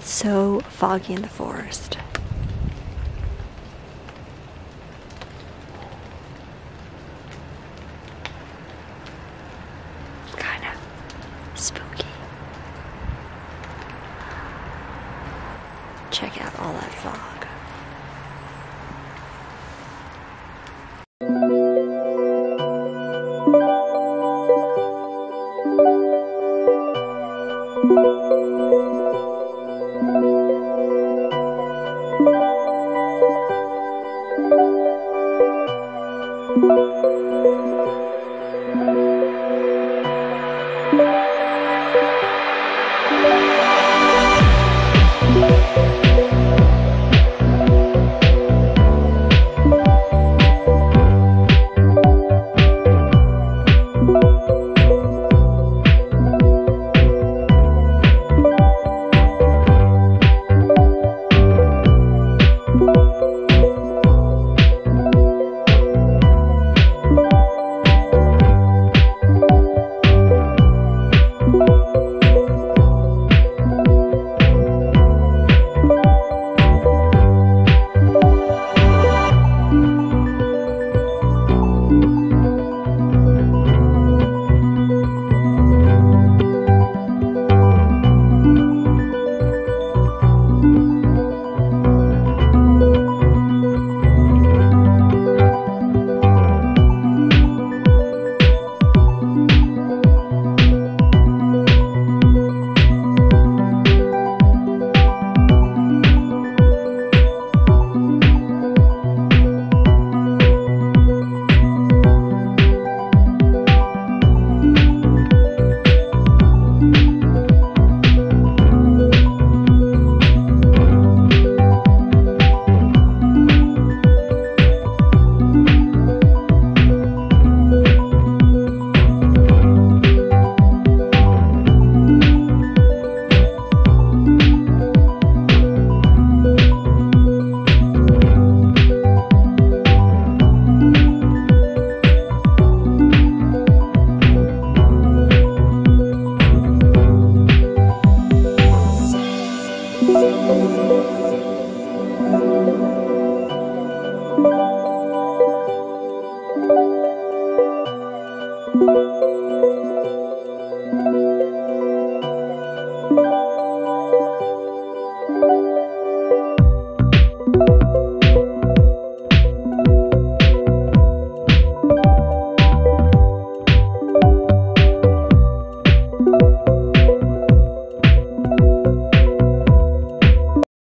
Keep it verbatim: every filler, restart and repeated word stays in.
It's so foggy in the forest. Kind of spooky. Check out all that fog.